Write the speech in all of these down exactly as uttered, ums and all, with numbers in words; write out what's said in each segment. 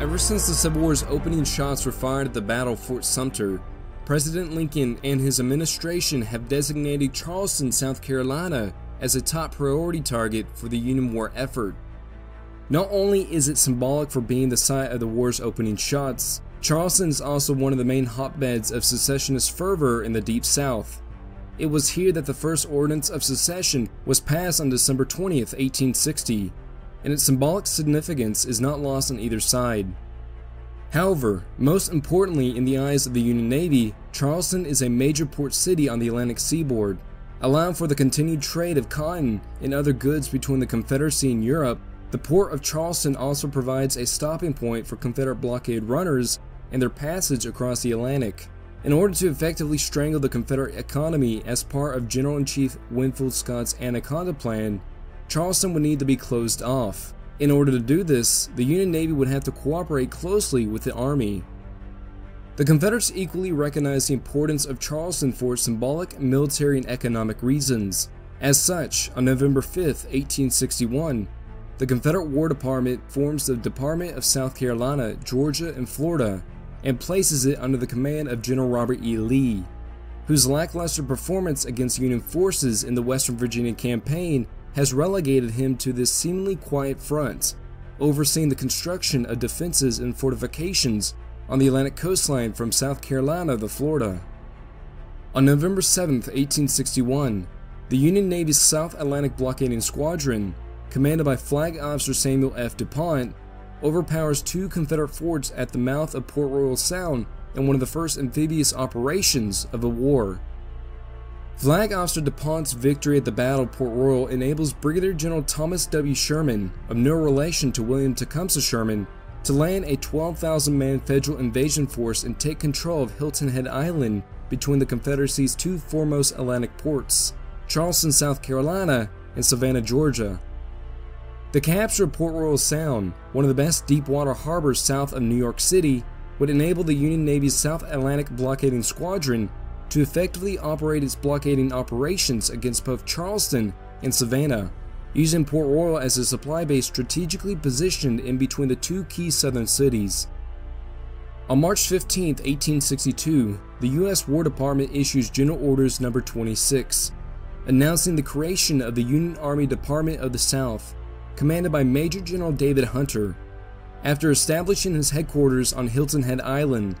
Ever since the Civil War's opening shots were fired at the Battle of Fort Sumter, President Lincoln and his administration have designated Charleston, South Carolina as a top priority target for the Union War effort. Not only is it symbolic for being the site of the war's opening shots, Charleston is also one of the main hotbeds of secessionist fervor in the Deep South. It was here that the first ordinance of secession was passed on December twentieth, eighteen sixty, and its symbolic significance is not lost on either side. However, most importantly in the eyes of the Union Navy, Charleston is a major port city on the Atlantic seaboard, allowing for the continued trade of cotton and other goods between the Confederacy and Europe. The port of Charleston also provides a stopping point for Confederate blockade runners and their passage across the Atlantic, in order to effectively strangle the Confederate economy as part of General-in-Chief Winfield Scott's Anaconda Plan. Charleston would need to be closed off. In order to do this, the Union Navy would have to cooperate closely with the Army. The Confederates equally recognized the importance of Charleston for symbolic, military, and economic reasons. As such, on November fifth, eighteen sixty-one, the Confederate War Department forms the Department of South Carolina, Georgia, and Florida, and places it under the command of General Robert E. Lee, whose lackluster performance against Union forces in the Western Virginia campaign has relegated him to this seemingly quiet front, overseeing the construction of defenses and fortifications on the Atlantic coastline from South Carolina to Florida. On November seventh, eighteen sixty-one, the Union Navy's South Atlantic Blockading Squadron, commanded by Flag Officer Samuel F. DuPont, overpowers two Confederate forts at the mouth of Port Royal Sound in one of the first amphibious operations of the war. Flag Officer DuPont's victory at the Battle of Port Royal enables Brigadier General Thomas W. Sherman, of no relation to William Tecumseh Sherman, to land a twelve thousand man federal invasion force and take control of Hilton Head Island between the Confederacy's two foremost Atlantic ports, Charleston, South Carolina, and Savannah, Georgia. The capture of Port Royal Sound, one of the best deepwater harbors south of New York City, would enable the Union Navy's South Atlantic Blockading Squadron to effectively operate its blockading operations against both Charleston and Savannah, using Port Royal as a supply base strategically positioned in between the two key southern cities. On March fifteenth, eighteen sixty-two, the U S War Department issues General Orders Number twenty-six, announcing the creation of the Union Army Department of the South, commanded by Major General David Hunter. After establishing his headquarters on Hilton Head Island,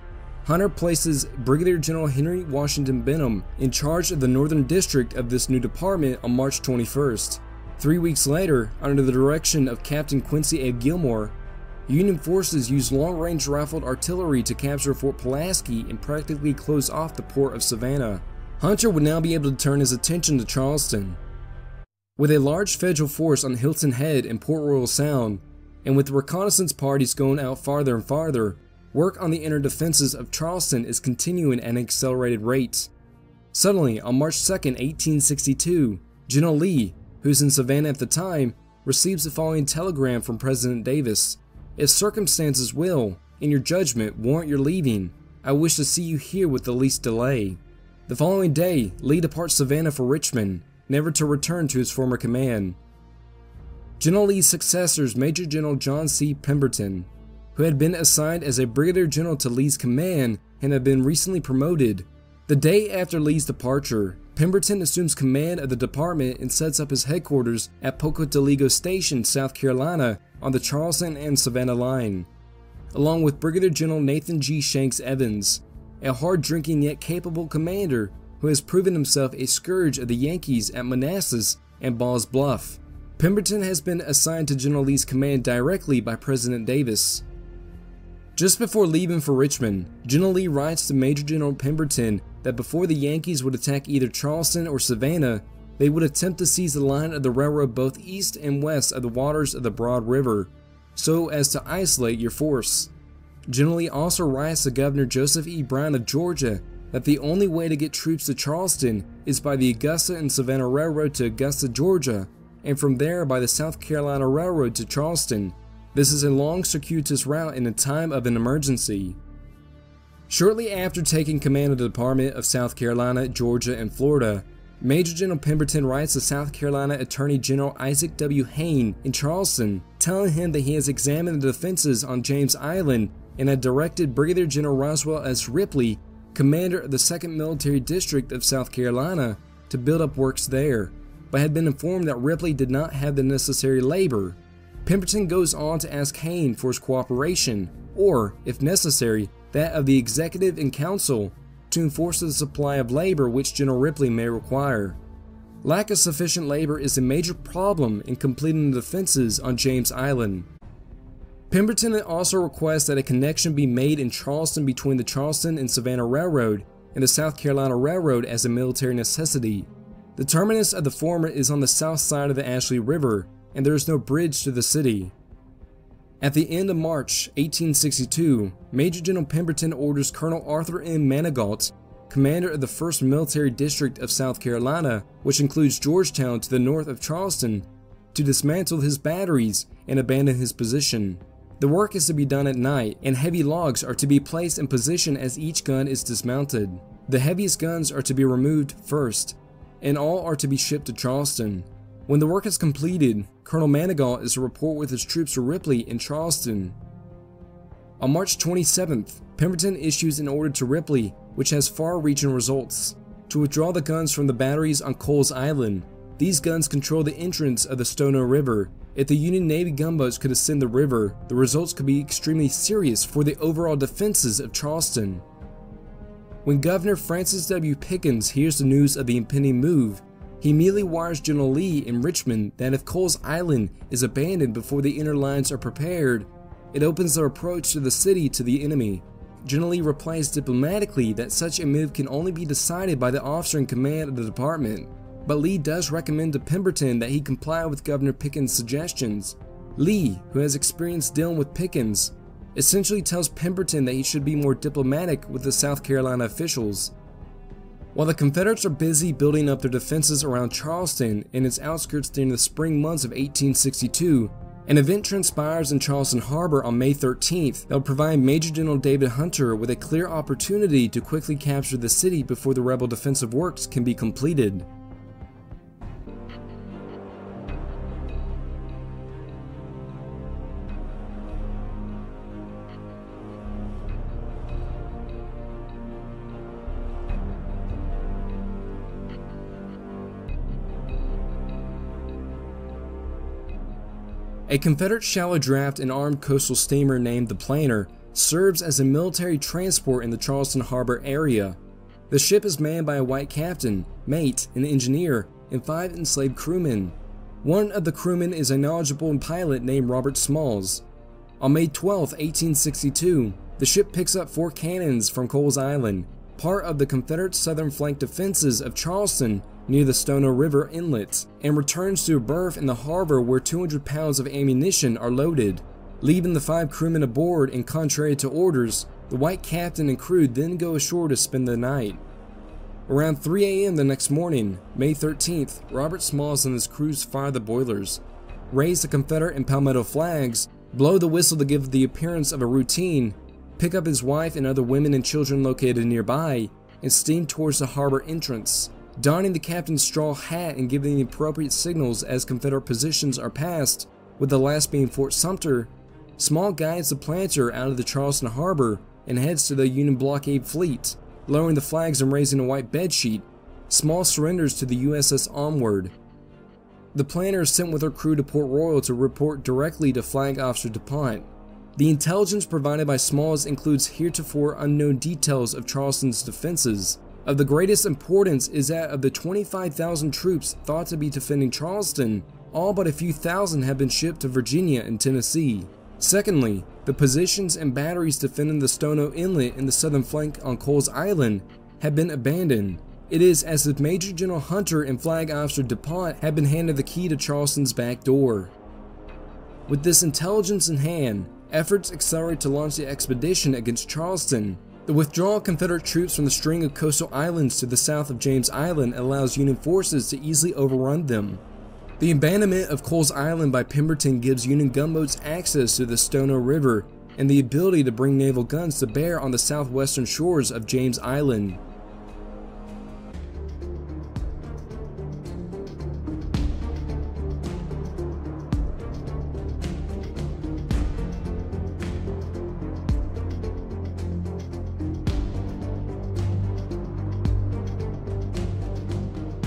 Hunter places Brigadier General Henry Washington Benham in charge of the northern district of this new department on March twenty-first. Three weeks later, under the direction of Captain Quincy A. Gilmore, Union forces used long-range rifled artillery to capture Fort Pulaski and practically close off the port of Savannah. Hunter would now be able to turn his attention to Charleston. With a large federal force on Hilton Head and Port Royal Sound, and with the reconnaissance parties going out farther and farther, work on the inner defenses of Charleston is continuing at an accelerated rate. Suddenly, on March second, eighteen sixty-two, General Lee, who's in Savannah at the time, receives the following telegram from President Davis: "If circumstances will, in your judgment, warrant your leaving, I wish to see you here with the least delay." The following day, Lee departs Savannah for Richmond, never to return to his former command. General Lee's successor is Major General John C. Pemberton, who had been assigned as a Brigadier General to Lee's command and had been recently promoted. The day after Lee's departure, Pemberton assumes command of the department and sets up his headquarters at Pocotaligo Station, South Carolina, on the Charleston and Savannah line, along with Brigadier General Nathan G. Shanks Evans, a hard-drinking yet capable commander who has proven himself a scourge of the Yankees at Manassas and Ball's Bluff. Pemberton has been assigned to General Lee's command directly by President Davis. Just before leaving for Richmond, General Lee writes to Major General Pemberton that before the Yankees would attack either Charleston or Savannah, they would attempt to seize the line of the railroad both east and west of the waters of the Broad River, so as to isolate your force. General Lee also writes to Governor Joseph E. Brown of Georgia that the only way to get troops to Charleston is by the Augusta and Savannah Railroad to Augusta, Georgia, and from there by the South Carolina Railroad to Charleston. This is a long, circuitous route in a time of an emergency. Shortly after taking command of the Department of South Carolina, Georgia, and Florida, Major General Pemberton writes to South Carolina Attorney General Isaac W. Hayne in Charleston telling him that he has examined the defenses on James Island and had directed Brigadier General Roswell S. Ripley, commander of the second Military District of South Carolina, to build up works there, but had been informed that Ripley did not have the necessary labor. Pemberton goes on to ask Hayne for his cooperation, or, if necessary, that of the executive and council, to enforce the supply of labor which General Ripley may require. Lack of sufficient labor is a major problem in completing the defenses on James Island. Pemberton also requests that a connection be made in Charleston between the Charleston and Savannah Railroad and the South Carolina Railroad as a military necessity. The terminus of the former is on the south side of the Ashley River, and there is no bridge to the city. At the end of March eighteen sixty-two, Major General Pemberton orders Colonel Arthur M. Manigault, commander of the first Military District of South Carolina, which includes Georgetown to the north of Charleston, to dismantle his batteries and abandon his position. The work is to be done at night, and heavy logs are to be placed in position as each gun is dismounted. The heaviest guns are to be removed first, and all are to be shipped to Charleston. When the work is completed, Colonel Manigault is to report with his troops to Ripley in Charleston. On March twenty-seventh, Pemberton issues an order to Ripley, which has far-reaching results, to withdraw the guns from the batteries on Coles Island. These guns control the entrance of the Stono River. If the Union Navy gunboats could ascend the river, the results could be extremely serious for the overall defenses of Charleston. When Governor Francis W. Pickens hears the news of the impending move, he immediately wires General Lee in Richmond that if Coles Island is abandoned before the inner lines are prepared, it opens their approach to the city to the enemy. General Lee replies diplomatically that such a move can only be decided by the officer in command of the department, but Lee does recommend to Pemberton that he comply with Governor Pickens' suggestions. Lee, who has experience dealing with Pickens, essentially tells Pemberton that he should be more diplomatic with the South Carolina officials. While the Confederates are busy building up their defenses around Charleston and its outskirts during the spring months of eighteen sixty-two, an event transpires in Charleston Harbor on May thirteenth that will provide Major General David Hunter with a clear opportunity to quickly capture the city before the rebel defensive works can be completed. A Confederate shallow draft and armed coastal steamer named the Planter serves as a military transport in the Charleston Harbor area. The ship is manned by a white captain, mate, an engineer, and five enslaved crewmen. One of the crewmen is a knowledgeable pilot named Robert Smalls. On May twelfth, eighteen sixty-two, the ship picks up four cannons from Coles Island, part of the Confederate southern flank defenses of Charleston, near the Stono River inlet, and returns to a berth in the harbor where two hundred pounds of ammunition are loaded, leaving the five crewmen aboard, and contrary to orders, the white captain and crew then go ashore to spend the night. Around three A M the next morning, May thirteenth, Robert Smalls and his crews fire the boilers, raise the Confederate and Palmetto flags, blow the whistle to give the appearance of a routine, pick up his wife and other women and children located nearby, and steam towards the harbor entrance, donning the captain's straw hat and giving the appropriate signals as Confederate positions are passed, with the last being Fort Sumter. Small guides the Planter out of the Charleston Harbor and heads to the Union blockade fleet, lowering the flags and raising a white bedsheet. Small surrenders to the U S S Onward. The Planter is sent with her crew to Port Royal to report directly to Flag Officer DuPont. The intelligence provided by Smalls includes heretofore unknown details of Charleston's defenses. Of the greatest importance is that of the twenty-five thousand troops thought to be defending Charleston, all but a few thousand have been shipped to Virginia and Tennessee. Secondly, the positions and batteries defending the Stono Inlet and the southern flank on Coles Island have been abandoned. It is as if Major General Hunter and Flag Officer DuPont had been handed the key to Charleston's back door. With this intelligence in hand, efforts accelerate to launch the expedition against Charleston. The withdrawal of Confederate troops from the string of coastal islands to the south of James Island allows Union forces to easily overrun them. The abandonment of Coles Island by Pemberton gives Union gunboats access to the Stono River and the ability to bring naval guns to bear on the southwestern shores of James Island.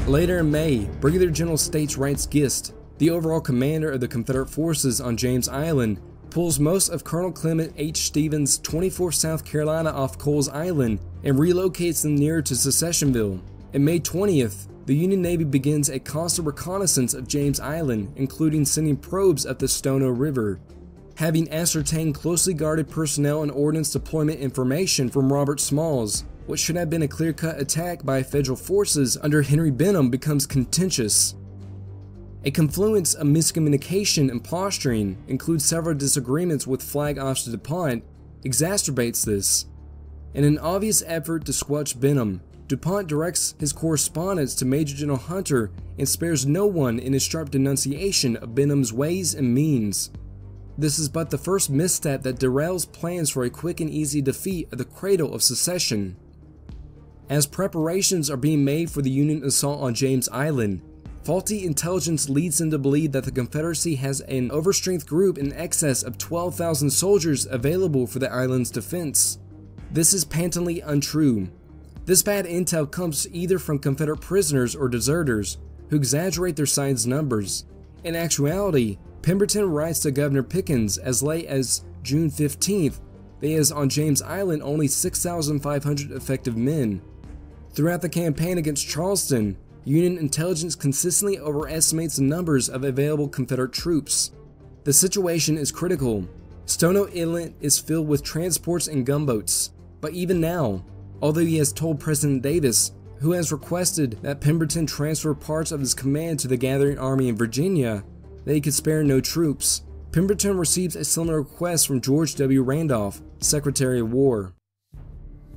Later in May, Brigadier General States Rights Gist, the overall commander of the Confederate forces on James Island, pulls most of Colonel Clement H. Stevens' twenty-fourth South Carolina off Coles Island and relocates them nearer to Secessionville. On May twentieth, the Union Navy begins a constant reconnaissance of James Island, including sending probes up the Stono River. Having ascertained closely guarded personnel and ordnance deployment information from Robert Smalls, what should have been a clear-cut attack by federal forces under Henry Benham becomes contentious. A confluence of miscommunication and posturing, includes several disagreements with Flag Officer DuPont, exacerbates this. In an obvious effort to squelch Benham, DuPont directs his correspondence to Major General Hunter and spares no one in his sharp denunciation of Benham's ways and means. This is but the first misstep that derails plans for a quick and easy defeat of the cradle of secession. As preparations are being made for the Union assault on James Island, faulty intelligence leads them to believe that the Confederacy has an overstrength group in excess of twelve thousand soldiers available for the island's defense. This is patently untrue. This bad intel comes either from Confederate prisoners or deserters, who exaggerate their side's numbers. In actuality, Pemberton writes to Governor Pickens as late as June fifteenth that he has on James Island only six thousand five hundred effective men. Throughout the campaign against Charleston, Union intelligence consistently overestimates the numbers of available Confederate troops. The situation is critical. Stono Inlet is filled with transports and gunboats, but even now, although he has told President Davis, who has requested that Pemberton transfer parts of his command to the gathering army in Virginia, that he could spare no troops, Pemberton receives a similar request from George W. Randolph, Secretary of War.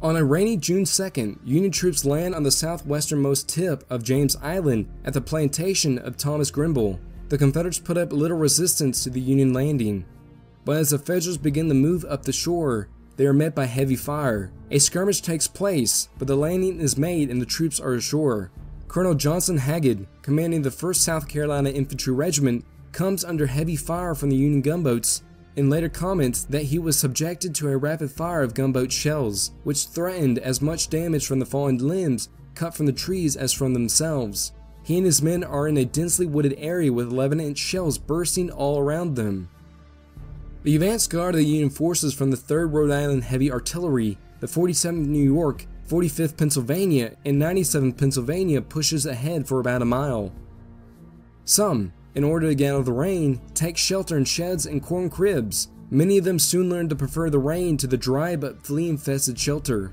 On a rainy June second, Union troops land on the southwesternmost tip of James Island at the plantation of Thomas Grimble. The Confederates put up little resistance to the Union landing, but as the Federals begin to move up the shore, they are met by heavy fire. A skirmish takes place, but the landing is made and the troops are ashore. Colonel Johnson Haggard, commanding the first South Carolina Infantry Regiment, comes under heavy fire from the Union gunboats, and later comments that he was subjected to a rapid fire of gunboat shells, which threatened as much damage from the fallen limbs cut from the trees as from themselves. He and his men are in a densely wooded area with eleven inch shells bursting all around them. The advance guard of the Union forces from the third Rhode Island Heavy Artillery, the forty-seventh New York, forty-fifth Pennsylvania, and ninety-seventh Pennsylvania pushes ahead for about a mile. Some, in order to get out of the rain, take shelter in sheds and corn cribs. Many of them soon learn to prefer the rain to the dry but flea-infested shelter.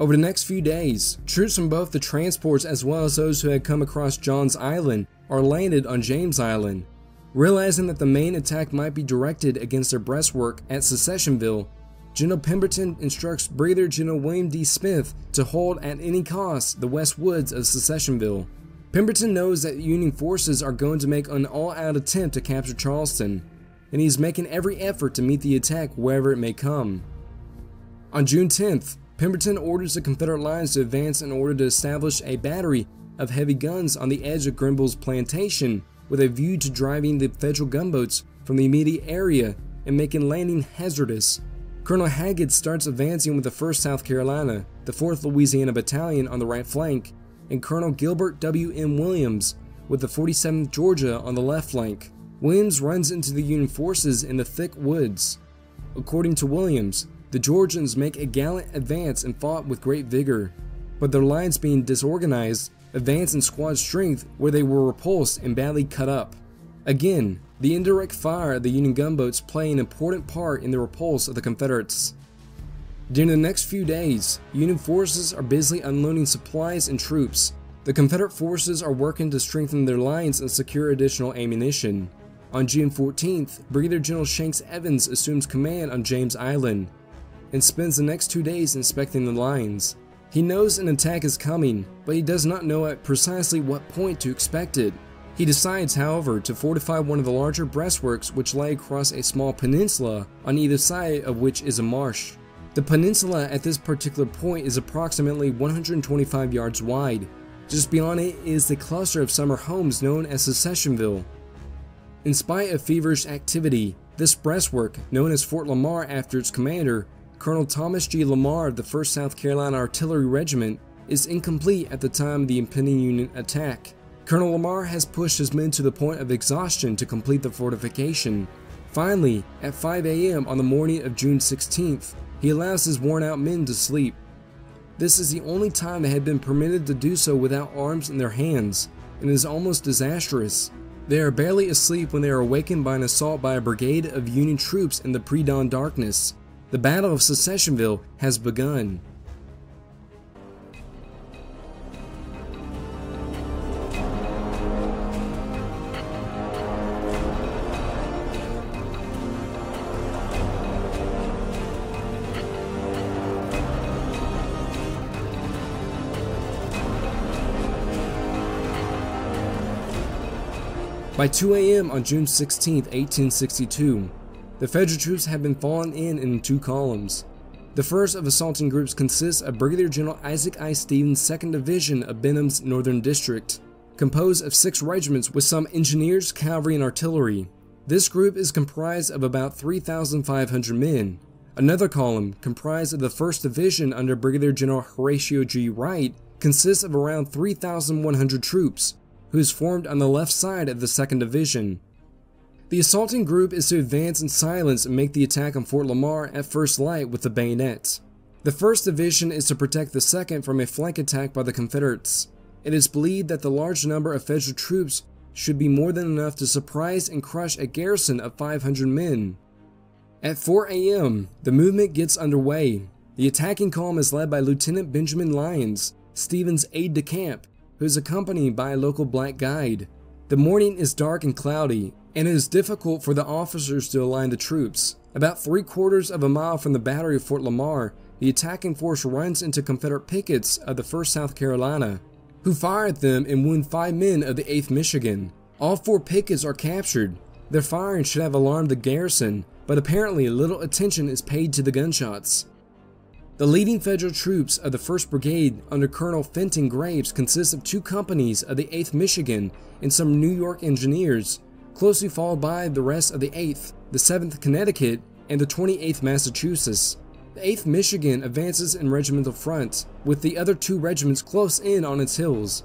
Over the next few days, troops from both the transports as well as those who had come across John's Island are landed on James Island. Realizing that the main attack might be directed against their breastwork at Secessionville, General Pemberton instructs Brigadier General William D. Smith to hold at any cost the west woods of Secessionville. Pemberton knows that Union forces are going to make an all-out attempt to capture Charleston, and he is making every effort to meet the attack wherever it may come. On June tenth, Pemberton orders the Confederate lines to advance in order to establish a battery of heavy guns on the edge of Grimble's plantation with a view to driving the federal gunboats from the immediate area and making landing hazardous. Colonel Haggard starts advancing with the first South Carolina, the fourth Louisiana Battalion on the right flank, and Colonel Gilbert W. M. Williams with the forty-seventh Georgia on the left flank. Williams runs into the Union forces in the thick woods. According to Williams, the Georgians make a gallant advance and fought with great vigor, but their lines being disorganized, advance in squad strength where they were repulsed and badly cut up. Again, the indirect fire of the Union gunboats play an important part in the repulse of the Confederates. During the next few days, Union forces are busily unloading supplies and troops. The Confederate forces are working to strengthen their lines and secure additional ammunition. On June fourteenth, Brigadier General Shanks Evans assumes command on James Island and spends the next two days inspecting the lines. He knows an attack is coming, but he does not know at precisely what point to expect it. He decides, however, to fortify one of the larger breastworks which lie across a small peninsula on either side of which is a marsh. The peninsula at this particular point is approximately one hundred twenty-five yards wide. Just beyond it is the cluster of summer homes known as Secessionville. In spite of feverish activity, this breastwork, known as Fort Lamar after its commander, Colonel Thomas G. Lamar of the first South Carolina Artillery Regiment, is incomplete at the time of the impending Union attack. Colonel Lamar has pushed his men to the point of exhaustion to complete the fortification. Finally, at five A M on the morning of June sixteenth, he allows his worn-out men to sleep. This is the only time they had been permitted to do so without arms in their hands, and is almost disastrous. They are barely asleep when they are awakened by an assault by a brigade of Union troops in the pre-dawn darkness. The Battle of Secessionville has begun. By two A M on June sixteenth, eighteen sixty-two, the Federal troops have been fallen in in two columns. The first of assaulting groups consists of Brigadier General Isaac I. Stevens' second Division of Benham's Northern District, composed of six regiments with some engineers, cavalry, and artillery. This group is comprised of about three thousand five hundred men. Another column, comprised of the first Division under Brigadier General Horatio G. Wright, consists of around three thousand one hundred troops, who is formed on the left side of the second Division. The assaulting group is to advance in silence and make the attack on Fort Lamar at first light with the bayonet. The first Division is to protect the second from a flank attack by the Confederates. It is believed that the large number of Federal troops should be more than enough to surprise and crush a garrison of five hundred men. At four A M, the movement gets underway. The attacking column is led by Lieutenant Benjamin Lyons, Stevens' aide-de-camp, who is accompanied by a local black guide. The morning is dark and cloudy, and it is difficult for the officers to align the troops. About three quarters of a mile from the battery of Fort Lamar, the attacking force runs into Confederate pickets of the first South Carolina, who fire at them and wound five men of the eighth Michigan. All four pickets are captured. Their firing should have alarmed the garrison, but apparently little attention is paid to the gunshots. The leading Federal troops of the first Brigade under Colonel Fenton Graves consists of two companies of the eighth Michigan and some New York engineers, closely followed by the rest of the eighth, the seventh Connecticut, and the twenty-eighth Massachusetts. The eighth Michigan advances in regimental front, with the other two regiments close in on its heels.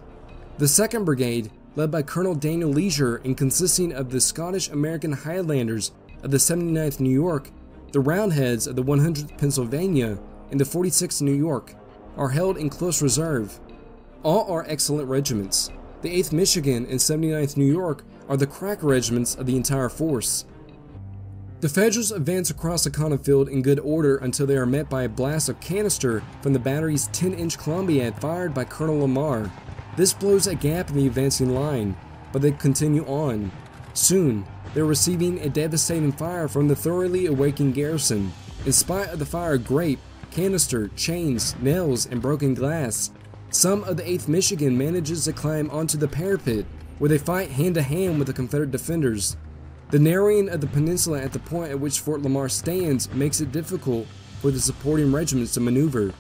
The second Brigade, led by Colonel Daniel Leisure and consisting of the Scottish-American Highlanders of the seventy-ninth New York, the Roundheads of the one hundredth Pennsylvania, and the forty-sixth New York, are held in close reserve. All are excellent regiments. The eighth Michigan and seventy-ninth New York are the crack regiments of the entire force. The Federals advance across the cotton field in good order until they are met by a blast of canister from the battery's ten-inch Columbiad fired by Colonel Lamar. This blows a gap in the advancing line, but they continue on. Soon, they're receiving a devastating fire from the thoroughly awakened garrison. In spite of the fire grape, canister, chains, nails, and broken glass, some of the eighth Michigan manages to climb onto the parapet, where they fight hand-to-hand with the Confederate defenders. The narrowing of the peninsula at the point at which Fort Lamar stands makes it difficult for the supporting regiments to maneuver.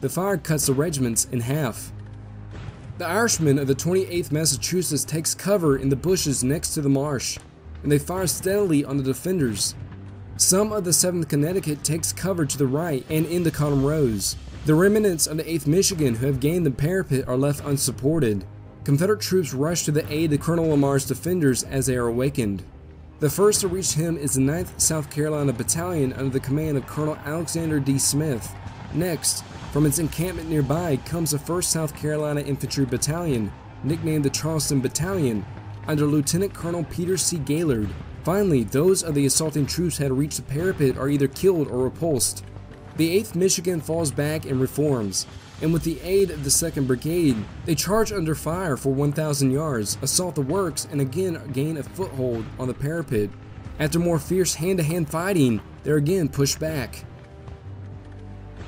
The fire cuts the regiments in half. The Irishmen of the twenty-eighth Massachusetts takes cover in the bushes next to the marsh, and they fire steadily on the defenders. Some of the seventh Connecticut takes cover to the right and in the column rows. The remnants of the eighth Michigan who have gained the parapet are left unsupported. Confederate troops rush to the aid of Colonel Lamar's defenders as they are awakened. The first to reach him is the ninth South Carolina Battalion under the command of Colonel Alexander D. Smith. Next, from its encampment nearby comes the first South Carolina Infantry Battalion, nicknamed the Charleston Battalion, under Lieutenant Colonel Peter C. Gaillard. Finally, those of the assaulting troops who had reached the parapet are either killed or repulsed. The eighth Michigan falls back and reforms, and with the aid of the second Brigade, they charge under fire for one thousand yards, assault the works, and again gain a foothold on the parapet. After more fierce hand-to-hand fighting, they're again pushed back.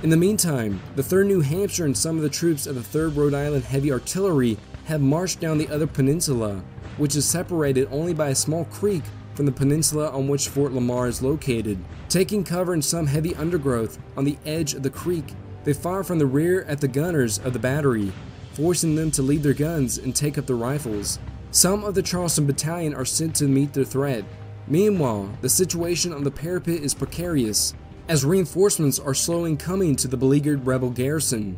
In the meantime, the third New Hampshire and some of the troops of the third Rhode Island Heavy Artillery have marched down the other peninsula, which is separated only by a small creek from the peninsula on which Fort Lamar is located. Taking cover in some heavy undergrowth on the edge of the creek, they fire from the rear at the gunners of the battery, forcing them to leave their guns and take up their rifles. Some of the Charleston Battalion are sent to meet their threat. Meanwhile, the situation on the parapet is precarious, as reinforcements are slow in coming to the beleaguered rebel garrison.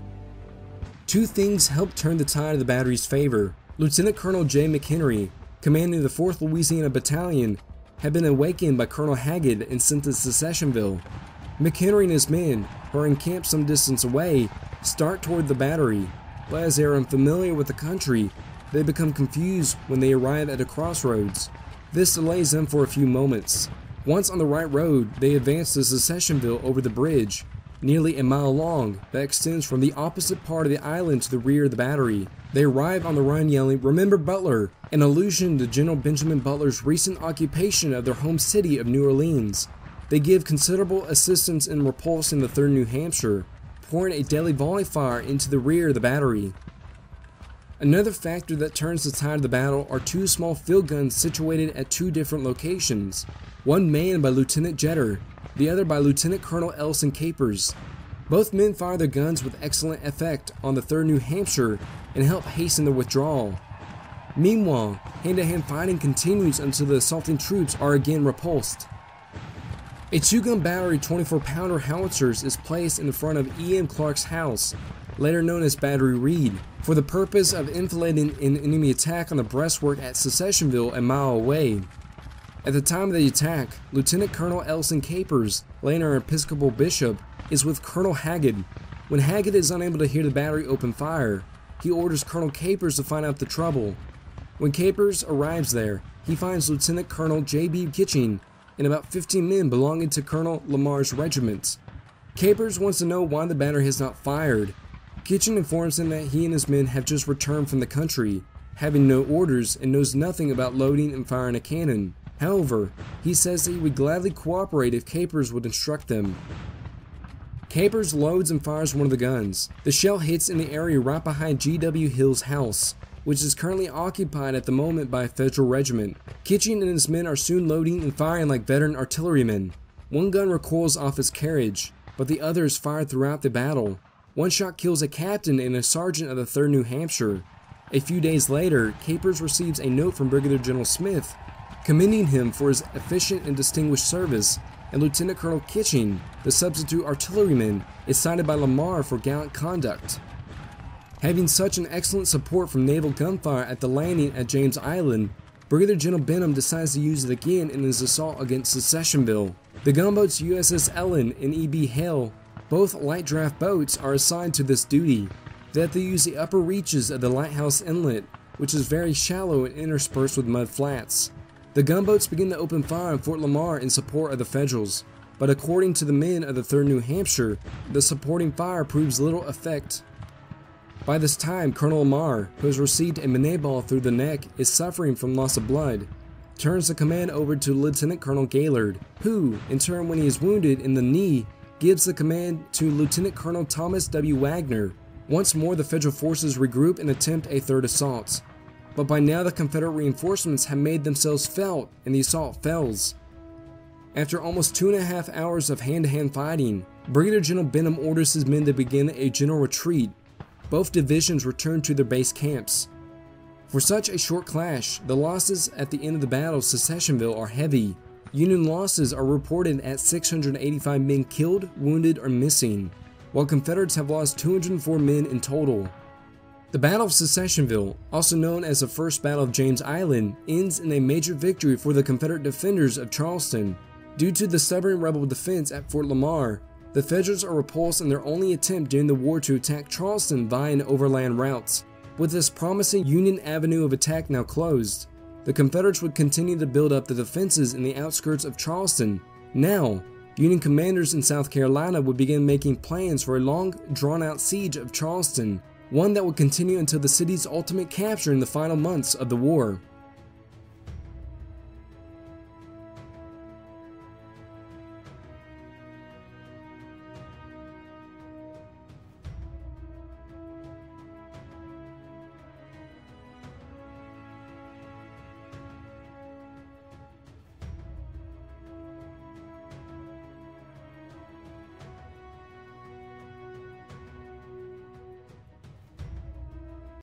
Two things helped turn the tide of the battery's favor. Lieutenant Colonel J. McHenry, commanding the fourth Louisiana Battalion, had been awakened by Colonel Haggard and sent to Secessionville. McHenry and his men, who are encamped some distance away, start toward the battery, but as they are unfamiliar with the country, they become confused when they arrive at a crossroads. This delays them for a few moments. Once on the right road, they advance to Secessionville over the bridge, nearly a mile long, that extends from the opposite part of the island to the rear of the battery. They arrive on the run yelling, "Remember Butler," an allusion to General Benjamin Butler's recent occupation of their home city of New Orleans. They give considerable assistance in repulsing the third New Hampshire, pouring a deadly volley fire into the rear of the battery. Another factor that turns the tide of the battle are two small field guns situated at two different locations, one manned by Lieutenant Jetter, the other by Lieutenant Colonel Ellison Capers. Both men fire their guns with excellent effect on the third New Hampshire and help hasten their withdrawal. Meanwhile, hand-to-hand fighting continues until the assaulting troops are again repulsed. A two-gun battery twenty-four pounder howitzers is placed in front of E M Clark's house, later known as Battery Reed, for the purpose of inflating an enemy attack on the breastwork at Secessionville a mile away. At the time of the attack, Lieutenant Colonel Ellison Capers, later an Episcopal bishop, is with Colonel Haggard. When Haggard is unable to hear the battery open fire, he orders Colonel Capers to find out the trouble. When Capers arrives there, he finds Lieutenant Colonel J B Kitching and about fifteen men belonging to Colonel Lamar's regiment. Capers wants to know why the battery has not fired. Kitchen informs him that he and his men have just returned from the country, having no orders and knows nothing about loading and firing a cannon. However, he says that he would gladly cooperate if Capers would instruct them. Capers loads and fires one of the guns. The shell hits in the area right behind G W Hill's house, which is currently occupied at the moment by a federal regiment. Kitching and his men are soon loading and firing like veteran artillerymen. One gun recoils off its carriage, but the other is fired throughout the battle. One shot kills a captain and a sergeant of the third New Hampshire. A few days later, Capers receives a note from Brigadier General Smith, commending him for his efficient and distinguished service, and Lieutenant Colonel Kitching, the substitute artilleryman, is cited by Lamar for gallant conduct. Having such an excellent support from naval gunfire at the landing at James Island, Brigadier General Benham decides to use it again in his assault against Secessionville. The gunboats U S S Ellen and E B Hale, both light draft boats, are assigned to this duty. They have to use the upper reaches of the Lighthouse Inlet, which is very shallow and interspersed with mud flats. The gunboats begin to open fire on Fort Lamar in support of the Federals, but according to the men of the third New Hampshire, the supporting fire proves little effect. By this time, Colonel Lamar, who has received a minute ball through the neck, is suffering from loss of blood, turns the command over to Lieutenant Colonel Gaylord, who, in turn when he is wounded in the knee, gives the command to Lieutenant Colonel Thomas W. Wagner. Once more, the Federal forces regroup and attempt a third assault, but by now the Confederate reinforcements have made themselves felt and the assault fails. After almost two and a half hours of hand-to-hand fighting, Brigadier General Benham orders his men to begin a general retreat. Both divisions returned to their base camps. For such a short clash, the losses at the end of the battle of Secessionville are heavy. Union losses are reported at six hundred eighty-five men killed, wounded, or missing, while Confederates have lost two hundred four men in total. The Battle of Secessionville, also known as the First Battle of James Island, ends in a major victory for the Confederate defenders of Charleston. Due to the stubborn rebel defense at Fort Lamar, the Federals are repulsed in their only attempt during the war to attack Charleston via an overland route. With this promising Union avenue of attack now closed, the Confederates would continue to build up the defenses in the outskirts of Charleston. Now, Union commanders in South Carolina would begin making plans for a long, drawn-out siege of Charleston, one that would continue until the city's ultimate capture in the final months of the war.